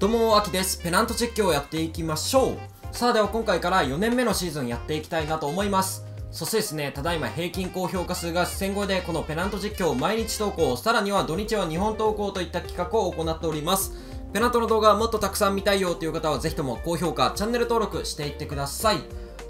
どうも、あきです。ペナント実況をやっていきましょう。さあ、では今回から4年目のシーズンやっていきたいなと思います。そしてですね、ただいま平均高評価数が1000超えで、このペナント実況を毎日投稿、さらには土日は2本投稿といった企画を行っております。ペナントの動画をもっとたくさん見たいよという方は、ぜひとも高評価、チャンネル登録していってください。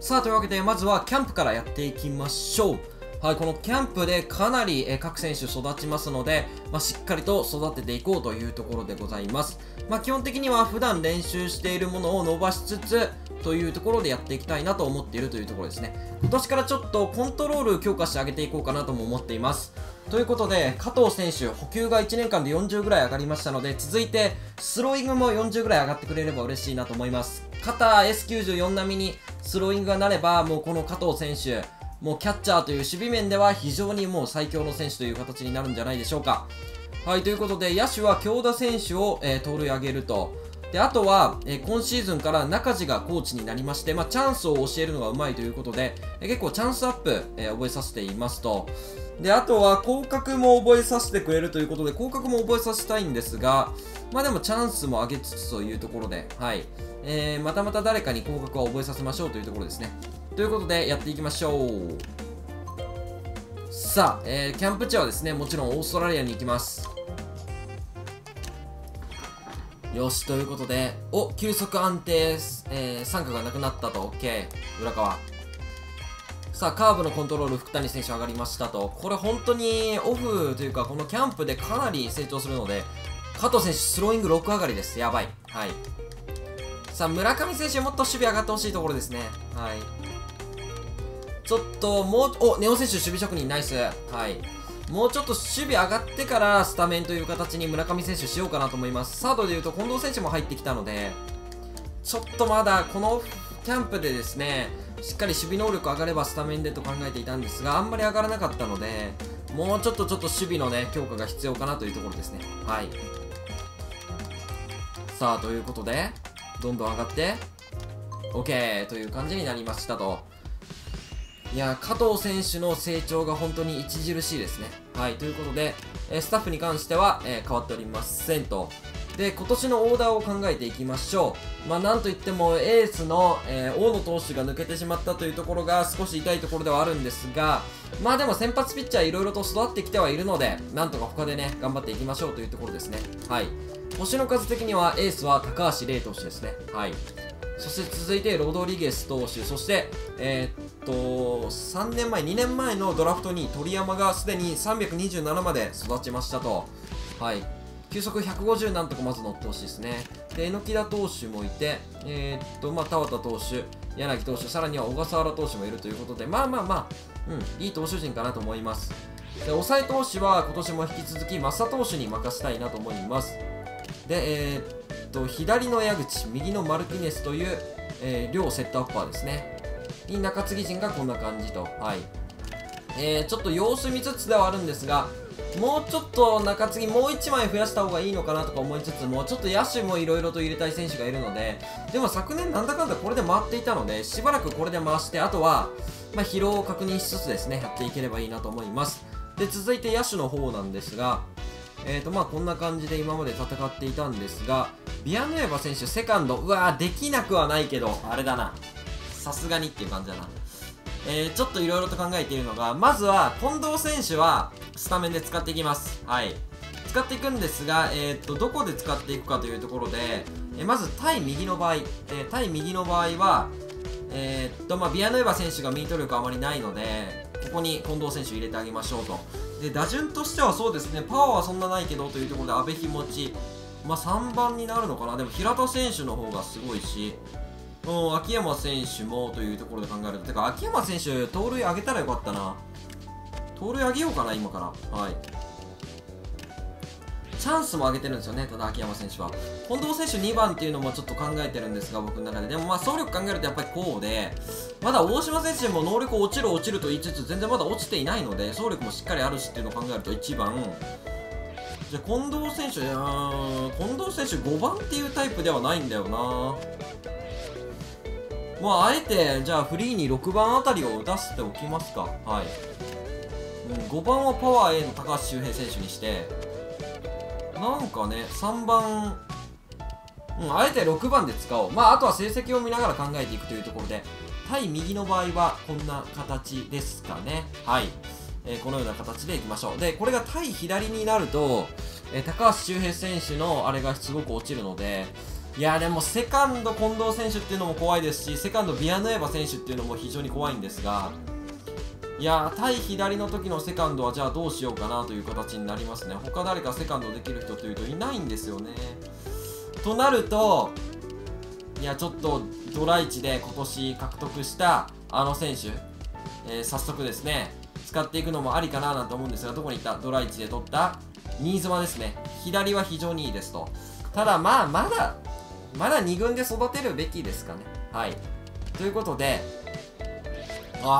さあ、というわけで、まずはキャンプからやっていきましょう。はい、このキャンプでかなり各選手育ちますので、しっかりと育てていこうというところでございます。基本的には普段練習しているものを伸ばしつつというところでやっていきたいなと思っているというところですね。今年からちょっとコントロール強化してあげていこうかなとも思っています。ということで、加藤選手、補給が1年間で40ぐらい上がりましたので、続いてスローイングも40ぐらい上がってくれれば嬉しいなと思います。肩 S94 並みにスローイングがなれば、もうこの加藤選手、もうキャッチャーという守備面では非常にもう最強の選手という形になるんじゃないでしょうか。はい、ということで、野手は京田選手を、盗塁上げると。で、あとは、今シーズンから中地がコーチになりまして、チャンスを教えるのがうまいということで、結構チャンスアップ、覚えさせていますと。で、あとは、広角も覚えさせてくれるということで、広角も覚えさせたいんですが、でもチャンスも上げつつというところで、はい。また誰かに広角は覚えさせましょうというところですね。ということでやっていきましょう。さあ、キャンプ地はですね、もちろんオーストラリアに行きます。よし、ということで、お、球速安定、三角がなくなったと。 OK、 浦川。さあ、カーブのコントロール、福谷選手上がりましたと。これ本当にオフというか、このキャンプでかなり成長するので、加藤選手スローイング6上がりです。やばい。はい。さあ、村上選手もっと守備上がってほしいところですね。はい。ちょっともう、お、ネオ選手、守備職人、ナイス。はい。もうちょっと守備上がってから、スタメンという形に村上選手しようかなと思います。サードでいうと、近藤選手も入ってきたので、ちょっとまだ、このキャンプでですね、しっかり守備能力上がればスタメンでと考えていたんですが、あんまり上がらなかったので、もうちょっと守備のね、強化が必要かなというところですね。はい。さあ、ということで、どんどん上がって、OK という感じになりましたと。いや、加藤選手の成長が本当に著しいですね。はい、ということで、スタッフに関しては、変わっておりませんと。で、今年のオーダーを考えていきましょう。なんといってもエースの、大野投手が抜けてしまったというところが少し痛いところではあるんですが、でも先発ピッチャーいろいろと育ってきてはいるので、なんとか他でね、頑張っていきましょうというところですね。はい。星の数的にはエースは高橋玲投手ですね。はい。そして続いてロドリゲス投手、そして、2年前のドラフトに鳥山がすでに327まで育ちましたと。はい。球速150なんとかまず乗ってほしいですね。で、榎田投手もいて、田畑投手、柳投手、さらには小笠原投手もいるということで、いい投手陣かなと思います。で、抑え投手は今年も引き続き増田投手に任せたいなと思います。で、左の矢口、右のマルティネスという、両セットアッパーですね。に中継ぎ陣がこんな感じと。はい。ちょっと様子見つつではあるんですが、もうちょっと中継ぎ、もう1枚増やした方がいいのかなとか思いつつも、ちょっと野手もいろいろと入れたい選手がいるので、でも昨年なんだかんだこれで回っていたので、しばらくこれで回して、あとは、疲労を確認しつつですね、やっていければいいなと思います。で、続いて野手の方なんですが、こんな感じで今まで戦っていたんですが、ビアヌエバ選手、セカンド、できなくはないけど、あれだな、さすがにっていう感じだな。ちょっといろいろと考えているのが、まずは、近藤選手は、スタメンで使っていきます。はい。使っていくんですが、どこで使っていくかというところで、まず、対右の場合は、ビアヌエバ選手がミート力あまりないので、ここに近藤選手入れてあげましょうと。で、打順としてはそうですね、パワーはそんなないけどというところで、阿部日持ち、3番になるのかな。でも平田選手の方がすごいし、秋山選手もというところで考えると、秋山選手、盗塁上げたらよかったな。盗塁上げようかな、今から。はい。チャンスも上げてるんですよね、ただ秋山選手は。近藤選手2番っていうのもちょっと考えてるんですが、僕の中で。でも走力考えるとやっぱりこうで、まだ大島選手も能力落ちると言いつつ、全然まだ落ちていないので、走力もしっかりあるしっていうのを考えると1番。じゃあ近藤選手、5番っていうタイプではないんだよな。あえて、じゃあフリーに6番あたりを出しておきますか。はい。5番はパワー A の高橋周平選手にして、なんかね、3番、あえて6番で使おう。あとは成績を見ながら考えていくというところで、対右の場合はこんな形ですかね。はい。このような形でいきましょう。で、これが対左になると、高橋周平選手のあれがすごく落ちるので、いやでもセカンド近藤選手っていうのも怖いですし、セカンドビアヌエバ選手っていうのも非常に怖いんですが、いや対左の時のセカンドはじゃあどうしようかなという形になりますね。他誰かセカンドできる人というといないんですよね。となると、いやちょっとドラ1で今年獲得したあの選手、早速ですね使っていくのもありかななんて思うんですが、どこに行ったドラ1で取った新妻ですね。左は非常にいいですと。ただまだ2軍で育てるべきですかね。はい。ということで、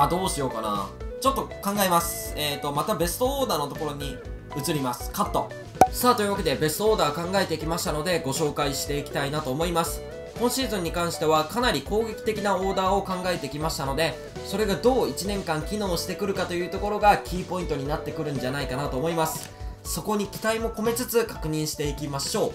どうしようかな。ちょっと考えます。またベストオーダーのところに移ります。カット。さあ、というわけでベストオーダー考えてきましたので、ご紹介していきたいなと思います。今シーズンに関してはかなり攻撃的なオーダーを考えてきましたので、それがどう1年間機能してくるかというところがキーポイントになってくるんじゃないかなと思います。そこに期待も込めつつ確認していきましょう。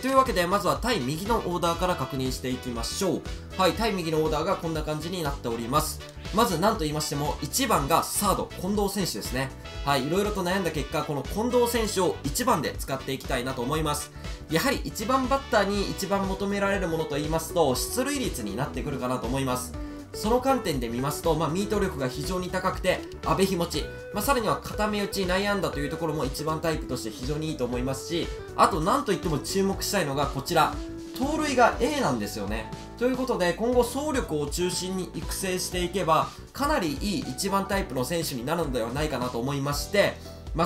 というわけで、まずは対右のオーダーから確認していきましょう。はい、対右のオーダーがこんな感じになっております。まず何と言いましても、1番がサード、近藤選手ですね。はい、いろいろと悩んだ結果、この近藤選手を1番で使っていきたいなと思います。やはり1番バッターに一番求められるものと言いますと、出塁率になってくるかなと思います。その観点で見ますと、ミート力が非常に高くて、阿部日持ち、さらには固め打ち、内野安打というところも一番タイプとして非常にいいと思いますし、あと何といっても注目したいのがこちら、盗塁が A なんですよね。ということで、今後走力を中心に育成していけば、かなりいい一番タイプの選手になるのではないかなと思いまして、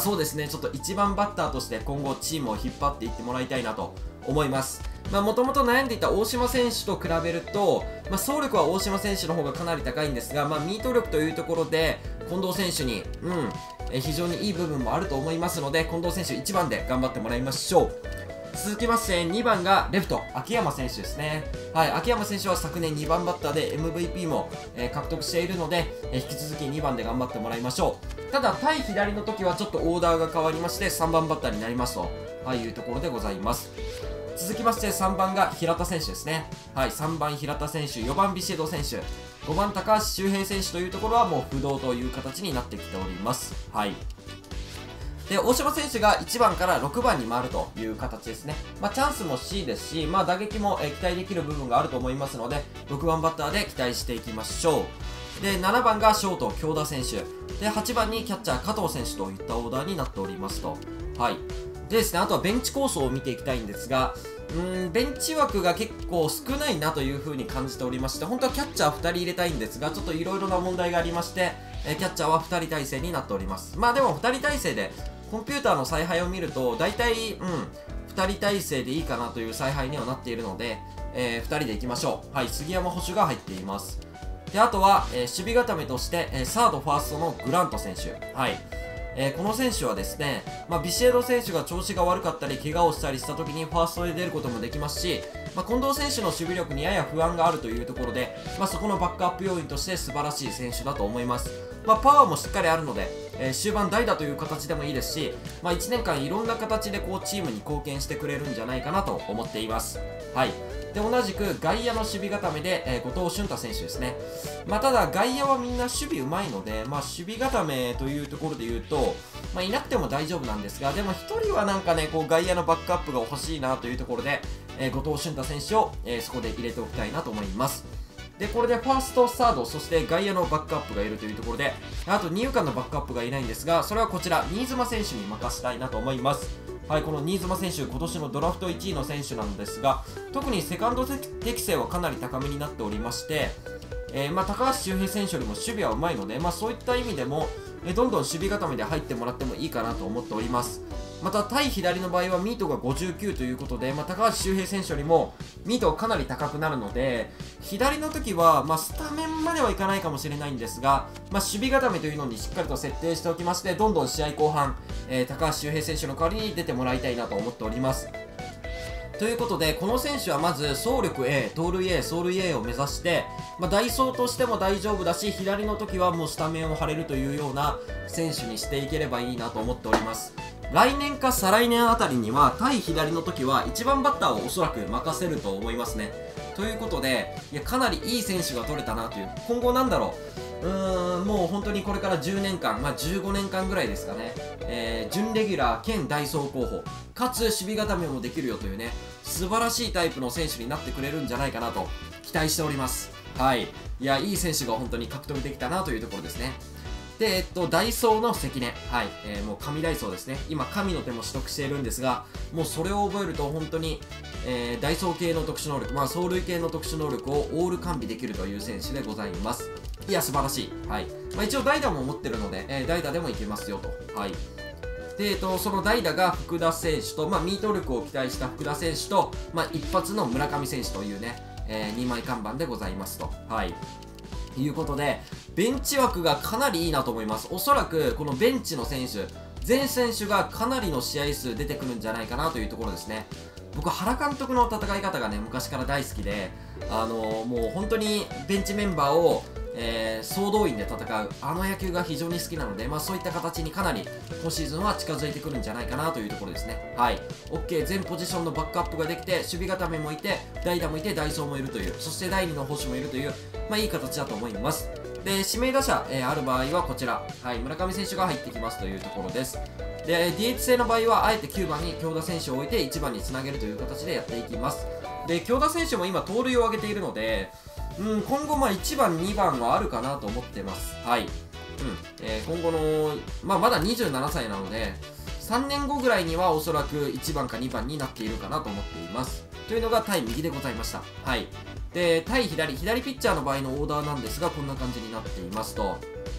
そうですね、ちょっと一番バッターとして今後チームを引っ張っていってもらいたいなと思います。もともと悩んでいた大島選手と比べると、走力は大島選手の方がかなり高いんですが、ミート力というところで近藤選手に、非常にいい部分もあると思いますので、近藤選手1番で頑張ってもらいましょう。続きまして2番がレフト、秋山選手ですね。はい、秋山選手は昨年2番バッターで MVP も、獲得しているので、引き続き2番で頑張ってもらいましょう。ただ対左の時はちょっとオーダーが変わりまして、3番バッターになりますと、いうところでございます。続きまして3番が平田選手ですね。はい、3番平田選手、4番ビシエド選手、5番高橋周平選手というところはもう不動という形になってきております。はい。で、大島選手が1番から6番に回るという形ですね。チャンスも C ですし、打撃も期待できる部分があると思いますので、6番バッターで期待していきましょう。で、7番がショート、京田選手。で、8番にキャッチャー、加藤選手といったオーダーになっておりますと。はい。でですね、あとはベンチ構想を見ていきたいんですが、ベンチ枠が結構少ないなという風に感じておりまして、本当はキャッチャー2人入れたいんですが、ちょっといろいろな問題がありまして、キャッチャーは2人体制になっております。でも2人体制で、コンピューターの采配を見ると、大体、2人体制でいいかなという采配にはなっているので、2人でいきましょう。はい、杉山捕手が入っています。で、あとは、守備固めとして、サード、ファーストのグラント選手。はい。この選手はですね、ビシエド選手が調子が悪かったり怪我をしたりした時にファーストで出ることもできますし、近藤選手の守備力にやや不安があるというところで、そこのバックアップ要員として素晴らしい選手だと思います。パワーもしっかりあるので、終盤代打という形でもいいですし、1年間いろんな形でこうチームに貢献してくれるんじゃないかなと思っています。はい。で、同じく外野の守備固めで、後藤俊太選手ですね。ただ外野はみんな守備うまいので、守備固めというところで言うと、いなくても大丈夫なんですが、でも1人はなんかね、こう外野のバックアップが欲しいなというところで、後藤俊太選手を、そこで入れておきたいなと思います。で、これでファースト、サード、そして外野のバックアップがいるというところで、あと二遊間のバックアップがいないんですが、それはこちら、新妻選手に任せたいなと思います。はい、この新妻選手、今年のドラフト1位の選手なんですが、特にセカンド適性はかなり高めになっておりまして、高橋周平選手よりも守備はうまいので、そういった意味でも、どんどん守備固めで入ってもらってもいいかなと思っております。また、対左の場合はミートが59ということで、高橋周平選手よりもミートがかなり高くなるので、左の時は、スタメンまではいかないかもしれないんですが、守備固めというのにしっかりと設定しておきまして、どんどん試合後半、高橋周平選手の代わりに出てもらいたいなと思っております。ということで、この選手はまず走力 A、盗塁 A、走塁 A を目指して、代走としても大丈夫だし、左の時はもうスタメンを張れるというような選手にしていければいいなと思っております。来年か再来年あたりには、対左の時は1番バッターをおそらく任せると思いますね。ということで、いやかなりいい選手が取れたなという、今後なんだろう、もう本当にこれから10年間、15年間ぐらいですかね、準レギュラー兼代走候補、かつ守備固めもできるよというね、素晴らしいタイプの選手になってくれるんじゃないかなと期待しております。はい。いや、いい選手が本当に獲得できたなというところですね。で、代走の関根。はい。もう神代走ですね。今、神の手も取得しているんですが、もうそれを覚えると本当に、代走系の特殊能力、走塁系の特殊能力をオール完備できるという選手でございます。いや、素晴らしい。はい。一応代打も持ってるので、代打でもいけますよと。はい。で、その代打が福田選手と、ミート力を期待した福田選手と、一発の村上選手というね、2枚看板でございますと。はい。ということで、ベンチ枠がかなりいいなと思います。おそらく、このベンチの選手、全選手がかなりの試合数出てくるんじゃないかなというところですね。僕、原監督の戦い方がね、昔から大好きで、もう本当にベンチメンバーを、総動員で戦う、あの野球が非常に好きなので、そういった形にかなり今シーズンは近づいてくるんじゃないかなというところですね。はい。OK、全ポジションのバックアップができて、守備固めもいて、代打もいて、代走もいるという、そして第2の捕手もいるという、いい形だと思います。で、指名打者、ある場合はこちら、はい、村上選手が入ってきますというところです。で、DH 制の場合は、あえて9番に京田選手を置いて、1番につなげるという形でやっていきます。で、京田選手も今、盗塁を上げているので、今後、1番、2番はあるかなと思ってます。はい。今後の、まだ27歳なので、3年後ぐらいにはおそらく1番か2番になっているかなと思っています。というのが対右でございました。はい。で、対左、左ピッチャーの場合のオーダーなんですが、こんな感じになっていますと、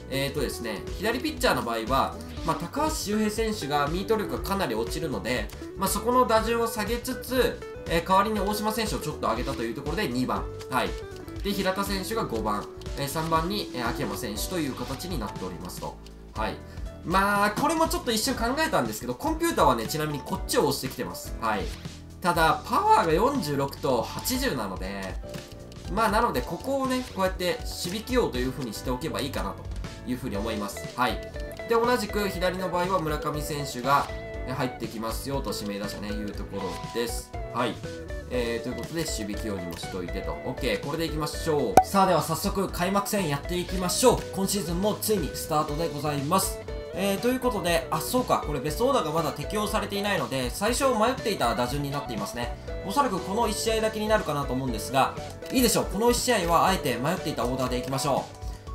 ですね、左ピッチャーの場合は、高橋周平選手がミート力がかなり落ちるので、そこの打順を下げつつ、代わりに大島選手をちょっと上げたというところで2番。はい。で、平田選手が5番、3番に秋山選手という形になっておりますと。はい。これもちょっと一瞬考えたんですけど、コンピューターはね、ちなみにこっちを押してきてます。はい。ただ、パワーが46と80なので、なので、ここをね、こうやって守備起用という風にしておけばいいかなという風に思います。はい。で、同じく左の場合は村上選手が入ってきますよと指名打者ね、いうところです。はい。ということで、守備起用にもしといてと。OK、これでいきましょう。さあ、では早速、開幕戦やっていきましょう。今シーズンもついにスタートでございます。ということで、そうか、これベストオーダーがまだ適用されていないので、最初迷っていた打順になっていますね。おそらくこの1試合だけになるかなと思うんですが、いいでしょう、この1試合はあえて迷っていたオーダーでいきましょ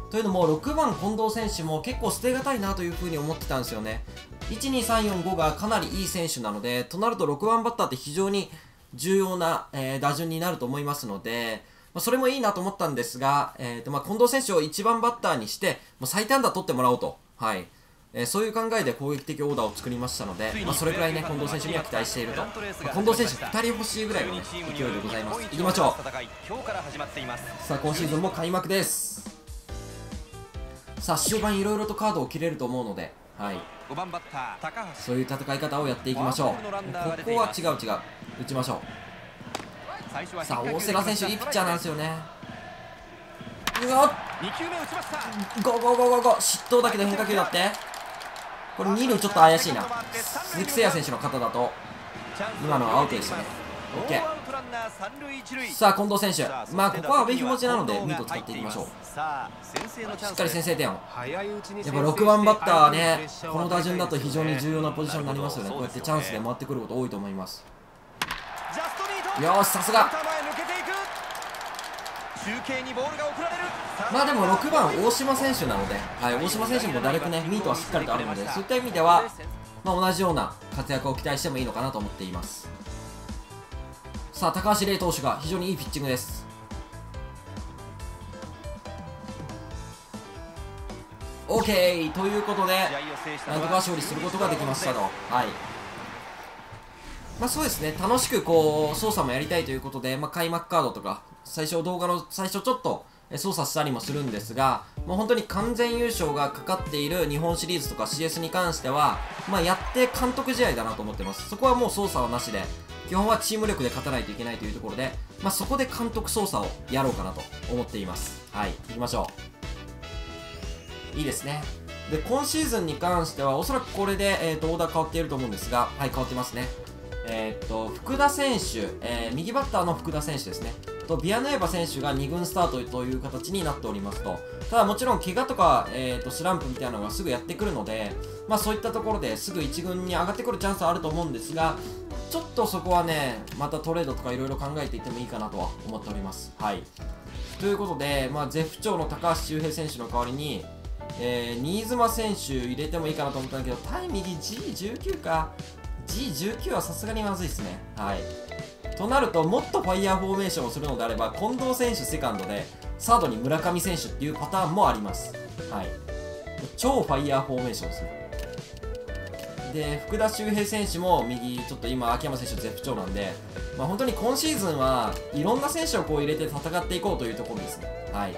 う。というのも、6番近藤選手も結構捨てがたいなという風に思ってたんですよね。1、2、3、4、5がかなりいい選手なので、となると6番バッターって非常に重要な、打順になると思いますので、それもいいなと思ったんですが、近藤選手を1番バッターにして、最短打取ってもらおうと。はい。そういう考えで攻撃的オーダーを作りましたので、それくらいね、近藤選手には期待していると。近藤選手2人欲しいぐらいの、勢いでございます。いきましょう。さあ、今シーズンも開幕です。さあ、終盤いろいろとカードを切れると思うので、はい。そういう戦い方をやっていきましょう。ここは違う違う。打ちましょう。さあ、大瀬良選手、いいピッチャーなんですよね。うわっ！ ゴーゴーゴーゴーゴー！失投だけで変化球だって。これ2塁ちょっと怪しいな。鈴木誠也選手の肩だと今のはアウトでしたね。 OK、 さあ近藤選手、ここは阿部ひもちなのでミート使っていきましょう。しっかり先制点を。やっぱ6番バッターはね、この打順だと非常に重要なポジションになりますよね。こうやってチャンスで回ってくること多いと思います。よし、さすが。でも6番大島選手なので、大島選手も打力ね、ミートはしっかりとあるので、そういった意味では、同じような活躍を期待してもいいのかなと思っています。さあ、高橋礼投手が非常にいいピッチングです。 OK ということで、なんとか勝利することができましたと。はい、そうですね、楽しくこう操作もやりたいということで、開幕カードとか動画の最初ちょっと操作したりもするんですが、本当に完全優勝がかかっている日本シリーズとか CS に関しては、やって監督試合だなと思ってます。そこはもう操作はなしで基本はチーム力で勝たないといけないというところで、まあ、そこで監督操作をやろうかなと思っています。はい、行きましょう。いいですね。で、今シーズンに関しては、おそらくこれで、オーダー変わっていると思うんですが、はい、変わってますね。福田選手、右バッターの福田選手ですね。と、ビアヌエバ選手が2軍スタートという形になっておりますと。ただもちろん怪我とか、スランプみたいなのがすぐやってくるので、まあそういったところですぐ1軍に上がってくるチャンスはあると思うんですが、ちょっとそこはね、またトレードとかいろいろ考えていってもいいかなとは思っております。はい。ということで、まあ絶不調の高橋周平選手の代わりに、新妻選手入れてもいいかなと思ったんだけど、対右 G19 か。G19 はさすがにまずいですね。はい。となると、もっとファイヤーフォーメーションをするのであれば、近藤選手セカンドで、サードに村上選手っていうパターンもあります。はい。超ファイヤーフォーメーションですね。で、福田周平選手も右、ちょっと今、秋山選手絶不調なんで、まあ、本当に今シーズンはいろんな選手をこう入れて戦っていこうというところですね。はい。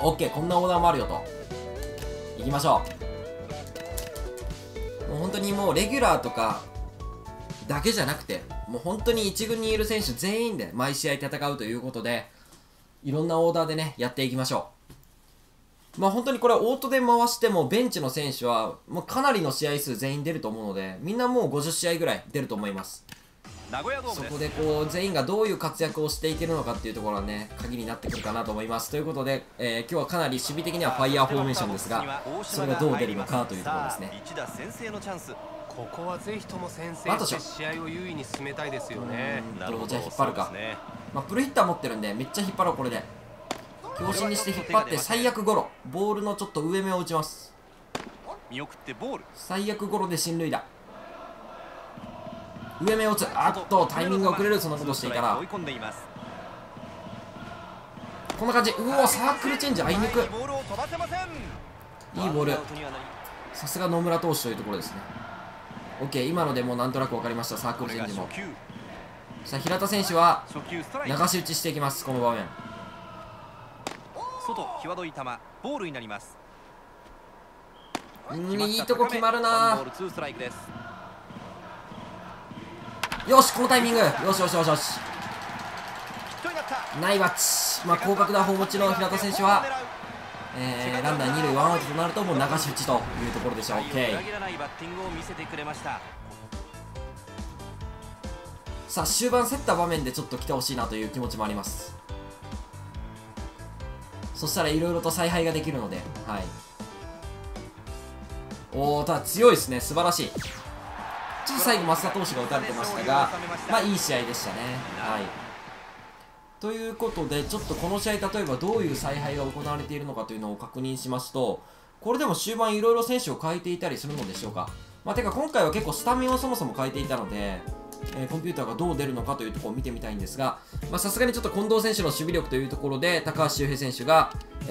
OK、こんなオーダーもあるよと。いきましょう。もう本当にもうレギュラーとかだけじゃなくて、もう本当に1軍にいる選手全員で毎試合戦うということで、いろんなオーダーでね、やっていきましょう。まあ本当にこれオートで回してもベンチの選手はもうかなりの試合数全員出ると思うので、みんなもう50試合ぐらい出ると思います。そこでこう全員がどういう活躍をしていけるのかっていうところはね、鍵になってくるかなと思います。ということで、今日はかなり守備的にはファイヤーフォーメーションですが、それがどう出るのかというところですね。あとしょどうじゃ引っ張るか、まあ、プルヒッター持ってるんでめっちゃ引っ張ろう。これで強振にして引っ張って最悪ゴロ、ボールのちょっと上目を打ちます。最悪ゴロで進塁打、上目を打つ。あっとタイミングが遅れる。そんなことしていたらこんな感じ。うお、サークルチェンジ、あいにくいいボール。さすが野村投手というところですね。 OK、 今のでもうなんとなく分かりました。サークルチェンジもさあ平田選手は流し打ちしていきます。この場面いいとこ決まるな。よし、このタイミング、よしよしよしよし、ナイバッチ。まあ、広角打法持ちの平田選手は、ランナー2塁1アウトとなるともう流し打ちというところでした。 OK、 さあ終盤競った場面でちょっと来てほしいなという気持ちもあります。そしたらいろいろと采配ができるので、はい、おお、ただ強いですね、素晴らしい。ちょっと最後、増田投手が打たれてましたが、まあいい試合でしたね。はい、ということで、ちょっとこの試合、例えばどういう采配が行われているのかというのを確認しますと、これでも終盤、いろいろ選手を変えていたりするのでしょうか。まあ、てか、今回は結構スタメンをそもそも変えていたので、コンピューターがどう出るのかというところを見てみたいんですが、さすがにちょっと近藤選手の守備力というところで、高橋周平選手が、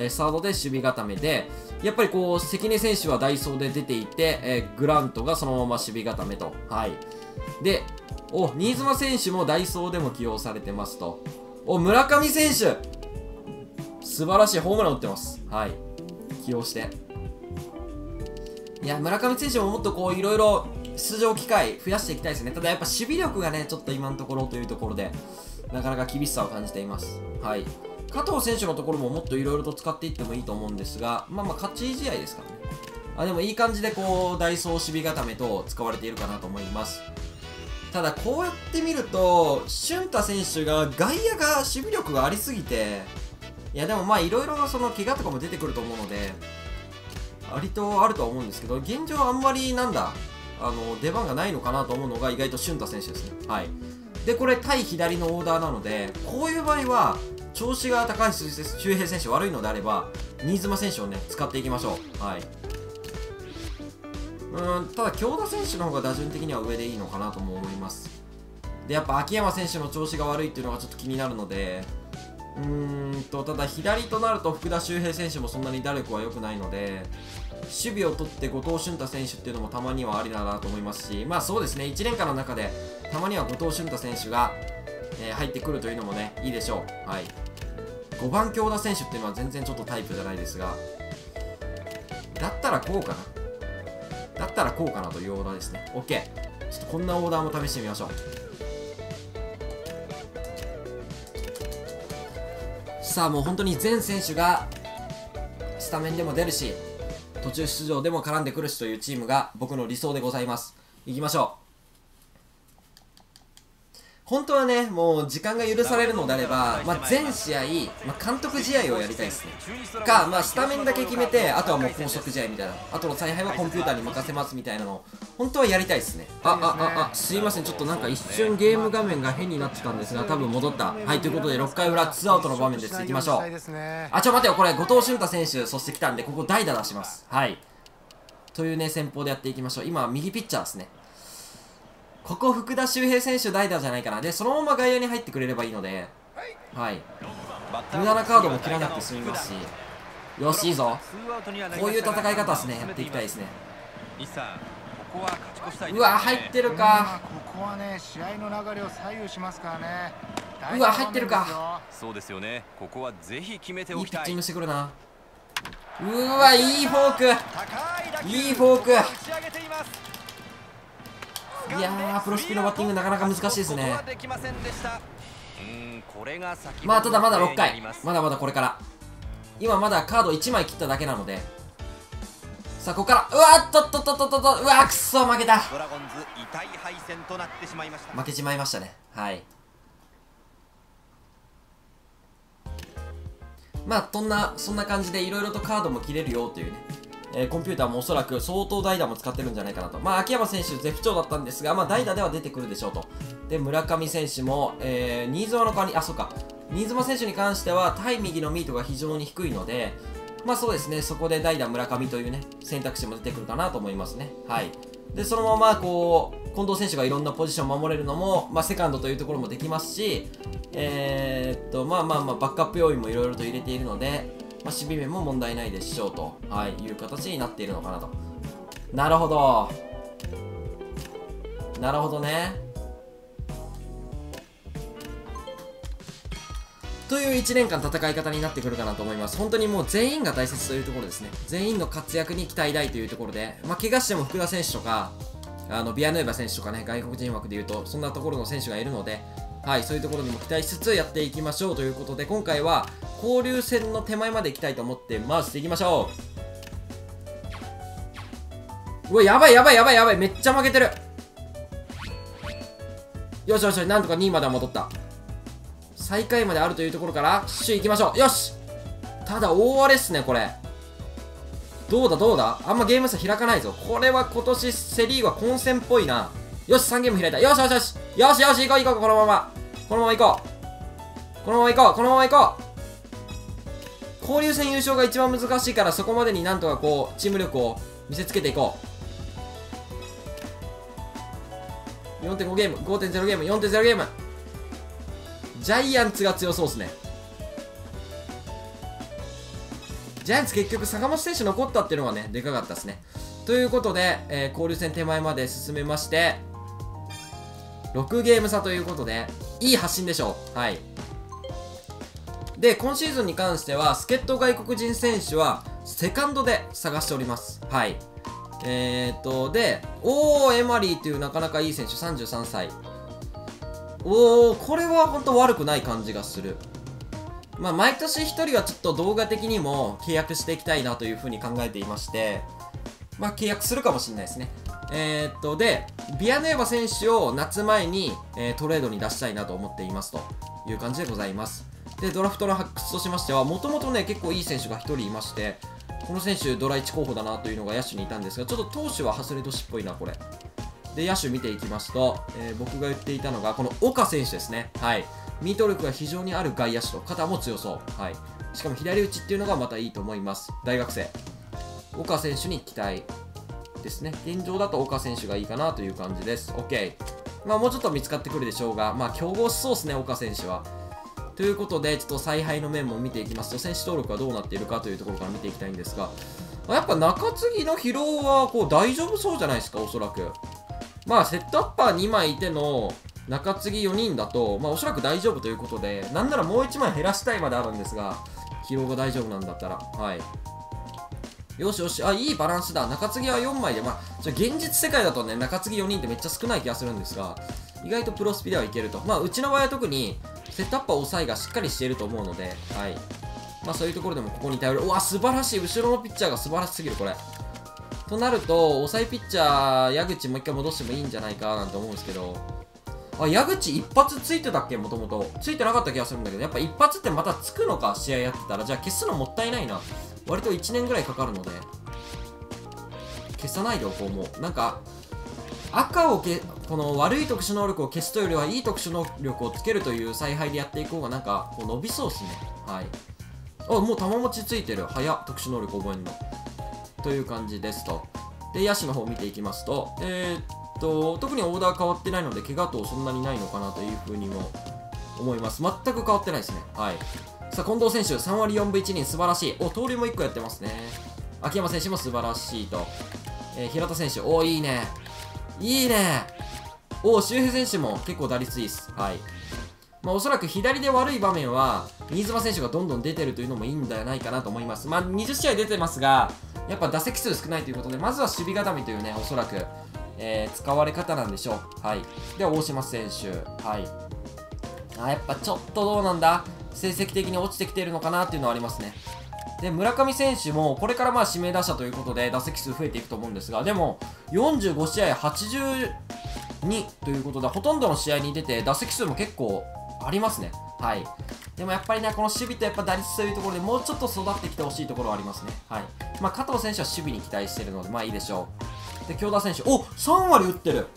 サードで守備固めで、やっぱりこう関根選手は代走で出ていて、グラントがそのまま守備固めと、はい、でお新妻選手も代走でも起用されてますと、お村上選手、素晴らしいホームラン打ってます、はい、起用して、いや村上選手ももっとこういろいろ出場機会増やしていきたいですね。ただやっぱ守備力がねちょっと今のところというところでなかなか厳しさを感じています。はい、加藤選手のところももっといろいろと使っていってもいいと思うんですが、まあまあ勝ち試合ですからね。あ、でもいい感じでこうダイソー守備固めと使われているかなと思います。ただこうやって見ると俊太選手が外野が守備力がありすぎて、いやでもまあいろいろなその怪我とかも出てくると思うので割とあるとは思うんですけど、現状あんまりなんだ出番がないのかなと思うのが意外と俊太選手ですね。はい、でこれ対左のオーダーなので、こういう場合は調子が高橋周平選手悪いのであれば新妻選手をね使っていきましょう。はい、ただ京田選手の方が打順的には上でいいのかなとも思います。でやっぱ秋山選手の調子が悪いっていうのがちょっと気になるので、ただ左となると福田周平選手もそんなに打力は良くないので、守備を取って後藤俊太選手っていうのもたまにはありだなと思いますし、まあそうですね、1年間の中でたまには後藤俊太選手が、入ってくるというのもねいいでしょう。はい、5番京田選手っていうのは全然ちょっとタイプじゃないですが、だったらこうかなというオーダーですね。 OK、ちょっとこんなオーダーも試してみましょう。さあもう本当に全選手がスタメンでも出るし途中出場でも絡んでくるしというチームが僕の理想でございます。いきましょう。本当はね、もう時間が許されるのであれば、全試合、監督試合をやりたいですね。か、スタメンだけ決めて、あとはもう公職試合みたいな、あとの采配はコンピューターに任せますみたいなのを、本当はやりたいですね。すいません、ちょっとなんか一瞬ゲーム画面が変になってたんですが、多分戻った。はい、ということで、6回裏、ツーアウトの場面です。いきましょう。ちょ、待てよ、これ、後藤俊太選手、そして来たんで、ここ代打出します。はい。というね、戦法でやっていきましょう。今、右ピッチャーですね。ここ福田周平選手代打じゃないかな。でそのまま外野に入ってくれればいいので、はい、無駄なカードも切らなくて済みますし、よしいいぞ。こういう戦い方ですね、やっていきたいですね。うわ入ってるか。ここはね試合の流れを左右しますからね。うわ入ってるか。そうですよね。ここはぜひ決めておきたい。いいピッチングしてくるな。うわいいフォーク。いいフォーク。いやープロスピのバッティングなかなか難しいですね。ただまだ6回まだまだこれから今まだカード1枚切っただけなので、さあここからうわーっとっとっとっとっとうわーくそ負けた。負けちまいましたね。はいそんな感じでいろいろとカードも切れるよというね、コンピューターもおそらく相当代打も使ってるんじゃないかなと。秋山選手、絶不調だったんですが、代打では出てくるでしょうと。で、村上選手も、新妻の代わり、新妻選手に関しては、対右のミートが非常に低いので、そうですね、そこで代打村上というね、選択肢も出てくるかなと思いますね。はい。で、そのまま、近藤選手がいろんなポジションを守れるのも、セカンドというところもできますし、バックアップ要員もいろいろと入れているので、守備面も問題ないでしょうと、いう形になっているのかなと。なるほど。なるほどね。という1年間戦い方になってくるかなと思います。本当にもう全員が大切というところですね。全員の活躍に期待大というところで、怪我しても福田選手とか、ビアヌーバ選手とかね、外国人枠でいうと、そんなところの選手がいるので、そういうところにも期待しつつやっていきましょうということで、今回は交流戦の手前まで行きたいと思って回していきましょう。うわ、やばいやばいやばいやばい、めっちゃ負けてる。よしよし、なんとか2位までは戻った。最下位まであるというところから、首位行きましょう。よし！ただ大荒れっすね、これ。どうだどうだ？あんまゲーム差開かないぞ。これは今年セリーグは混戦っぽいな。よし、3ゲーム開いた。よしよしよし。よしよし、行こう行こう、このまま。このまま行こう。このまま行こう、このまま行こう。交流戦優勝が一番難しいから、そこまでになんとかチーム力を見せつけていこう。4.5 ゲーム、5.0 ゲーム、4.0 ゲーム。ジャイアンツが強そうですね。ジャイアンツ結局、坂本選手残ったっていうのがね、でかかったですね。ということで、交流戦手前まで進めまして、6ゲーム差ということで、いい発進でしょう。はい。で、今シーズンに関しては、助っ人外国人選手は、セカンドで探しております。はい。で、エマリーというなかなかいい選手、33歳。これは本当悪くない感じがする。毎年1人はちょっと動画的にも契約していきたいなというふうに考えていまして、契約するかもしれないですね。で、ビアヌエバ選手を夏前に、トレードに出したいなと思っていますという感じでございます。で、ドラフトの発掘としましては、もともとね、結構いい選手が1人いまして、この選手、ドラ1候補だなというのが野手にいたんですが、ちょっと投手は外れ年っぽいな、これ。で、野手見ていきますと、僕が言っていたのが、この岡選手ですね。はい。ミート力が非常にある外野手と、肩も強そう。はい。しかも左打ちっていうのがまたいいと思います。大学生。岡選手に期待ですね。現状だと岡選手がいいかなという感じです。OK。もうちょっと見つかってくるでしょうが、競合しそうですね、岡選手は。ということで、ちょっと采配の面も見ていきますと、選手登録はどうなっているかというところから見ていきたいんですが、やっぱ中継ぎの疲労は大丈夫そうじゃないですか、おそらく。セットアッパー2枚いての中継ぎ4人だと、おそらく大丈夫ということで、なんならもう1枚減らしたいまであるんですが、疲労が大丈夫なんだったら。はい。よしよし、あ、いいバランスだ。中継ぎは4枚で、まあ、現実世界だとね、中継ぎ4人ってめっちゃ少ない気がするんですが、意外とプロスピではいけると。まあ、うちの場合は特に、セットアップは抑えがしっかりしていると思うので、はい。まあ、そういうところでもここに頼る。うわ、素晴らしい。後ろのピッチャーが素晴らしすぎる、これ。となると、抑えピッチャー、矢口もう一回戻してもいいんじゃないかなんて思うんですけど、あ、矢口一発ついてたっけ、もともと。ついてなかった気がするんだけど、やっぱ一発ってまたつくのか、試合やってたら。じゃあ消すのもったいないな。割と1年ぐらいかかるので、消さないでおこう、もう。なんか、赤をこの悪い特殊能力を消すというよりは、いい特殊能力をつけるという采配でやっていこうが、なんか、こう伸びそうですね。はい。あ、もう玉持ちついてる。早っ、特殊能力覚えんの。という感じですと。で、野手の方を見ていきますと、特にオーダー変わってないので、怪我等そんなにないのかなというふうにも思います。全く変わってないですね。はい。さあ、近藤選手、3割4分1厘、素晴らしい。お、盗塁も1個やってますね。秋山選手も素晴らしいと。平田選手、お、いいね。いいね。お、周平選手も結構打率いいです。はい。まあ、おそらく左で悪い場面は、新妻選手がどんどん出てるというのもいいんじゃないかなと思います。まあ、20試合出てますが、やっぱ打席数少ないということで、まずは守備固めというね、おそらく、使われ方なんでしょう。はい。では、大島選手。はい。あ、やっぱちょっとどうなんだ、成績的に落ちてきているのかなっていうのはありますね。で、村上選手もこれからまあ指名打者ということで打席数増えていくと思うんですが、でも45試合82ということで、ほとんどの試合に出て打席数も結構ありますね。はい。でもやっぱりね、この守備とやっぱ打率というところでもうちょっと育ってきてほしいところはありますね。はい。まあ、加藤選手は守備に期待しているので、まあいいでしょう。で、京田選手、お、3割打ってる、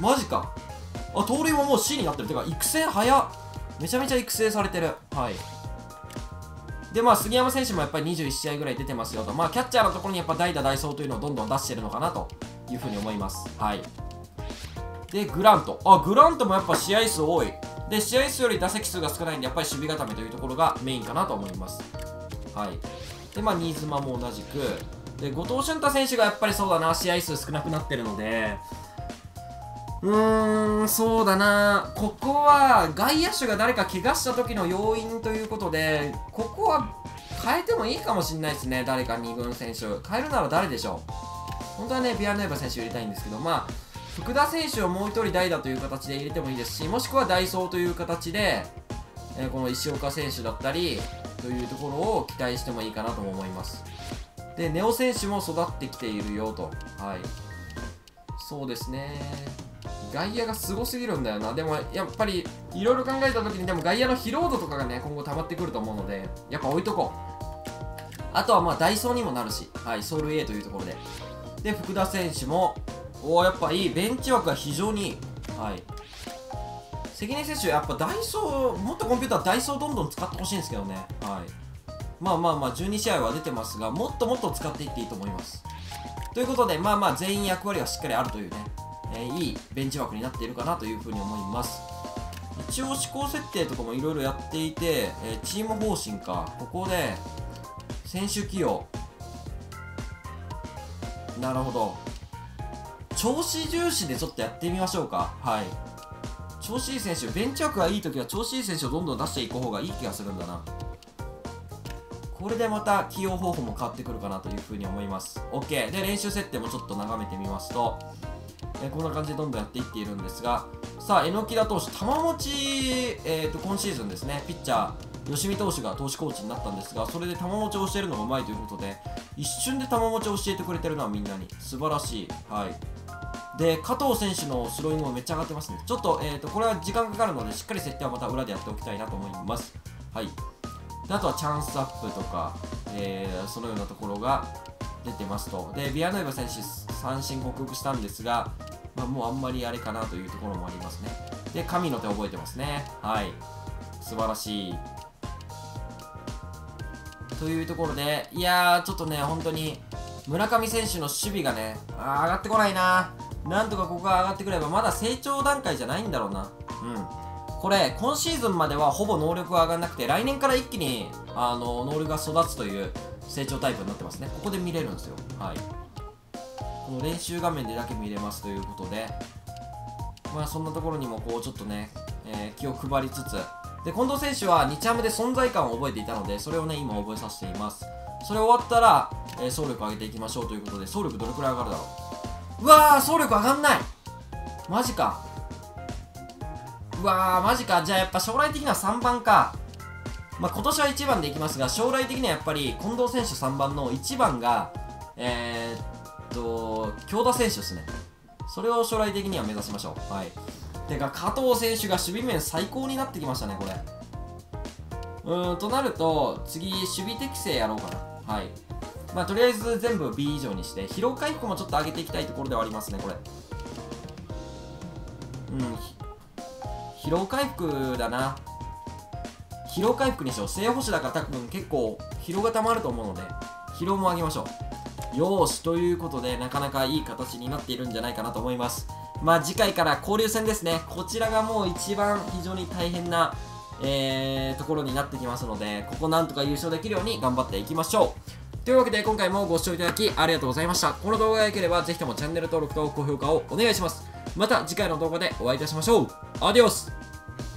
マジか。あ、盗塁ももう C になってる。てか、育成早っ。めちゃめちゃ育成されてる。はい。で、まあ、杉山選手もやっぱり21試合ぐらい出てますよと。まあ、キャッチャーのところにやっぱ代打、代走というのをどんどん出してるのかなというふうに思います。はい。で、グラント。あ、グラントもやっぱ試合数多い。で、試合数より打席数が少ないんで、やっぱり守備固めというところがメインかなと思います。はい。で、まあ、新妻も同じく。で、後藤俊太選手がやっぱりそうだな、試合数少なくなってるので、そうだな。ここは外野手が誰か怪我した時の要因ということで、ここは変えてもいいかもしれないですね。誰か2軍選手変えるなら誰でしょう。本当はね、ビアヌエバ選手入れたいんですけど、まあ福田選手をもう1人代打という形で入れてもいいですし、もしくは代走という形で、この石岡選手だったりというところを期待してもいいかなとも思います。で、根尾選手も育ってきているよと。はい。そうですね、外野がすごすぎるんだよな。でもやっぱりいろいろ考えた時に、でも外野の疲労度とかがね、今後溜まってくると思うので、やっぱ置いとこう。あとはまあダイソーにもなるし、はい、走塁 A というところで。で、福田選手も、おー、やっぱいい。ベンチ枠が非常にいい。はい。関根選手、やっぱダイソー、もっとコンピューターダイソーどんどん使ってほしいんですけどね。はい。まあまあまあ、12試合は出てますが、もっともっと使っていっていいと思います。ということで、まあまあ、全員役割がしっかりあるというね。いいベンチ枠になっているかなというふうに思います。一応、試行設定とかもいろいろやっていて、チーム方針か、ここで選手起用、なるほど、調子重視でちょっとやってみましょうか。はい。調子いい選手、ベンチ枠がいいときは調子いい選手をどんどん出していく方がいい気がするんだな。これでまた起用方法も変わってくるかなというふうに思います。 OK で、練習設定もちょっと眺めてみますと、こんな感じでどんどんやっていっているんですが、さあ、榎田投手、玉持ち、今シーズンですね、ピッチャー、吉見投手が投手コーチになったんですが、それで玉持ちを教えるのがうまいということで、一瞬で玉持ちを教えてくれてるのはみんなに、素晴らしい。はい。で、加藤選手のスローイングもめっちゃ上がってますね。ちょっと、これは時間かかるので、しっかり設定はまた裏でやっておきたいなと思います。はい。で、あとはチャンスアップとか、そのようなところが出てますと。で、ビアヌエバ選手、三振克服したんですが、まあ、もうあんまりあれかなというところもありますね。で、神の手覚えてますね。はい。素晴らしい。というところで、いやー、ちょっとね、本当に、村上選手の守備がね、上がってこないな。なんとかここが上がってくれば、まだ成長段階じゃないんだろうな。うん。これ、今シーズンまではほぼ能力が上がらなくて、来年から一気に、能力が育つという成長タイプになってますね。ここで見れるんですよ。はい。この練習画面でだけ見れますということで、まあそんなところにもこうちょっとね、気を配りつつ、で、近藤選手は日ハムで存在感を覚えていたので、それをね、今覚えさせています。それ終わったら、総力上げていきましょうということで、総力どれくらい上がるだろう。うわー、総力上がんない、マジか。うわー、マジか。じゃあやっぱ将来的には3番か。まあ、今年は1番でいきますが、将来的にはやっぱり近藤選手3番の1番が京田選手ですね。それを将来的には目指しましょう。はい。てか加藤選手が守備面最高になってきましたね、これ。となると次守備適正やろうかな。はい。まあ、とりあえず全部 B 以上にして、疲労回復もちょっと上げていきたいところではありますね、これ。うん。疲労回復だな。疲労回復にしよう。正捕手だから多分結構疲労が溜まると思うので、疲労も上げましょう。よーし、ということでなかなかいい形になっているんじゃないかなと思います。まあ次回から交流戦ですね。こちらがもう一番非常に大変な、ところになってきますので、ここなんとか優勝できるように頑張っていきましょう。というわけで今回もご視聴いただきありがとうございました。この動画が良ければぜひともチャンネル登録と高評価をお願いします。また次回の動画でお会いいたしましょう。アディオス。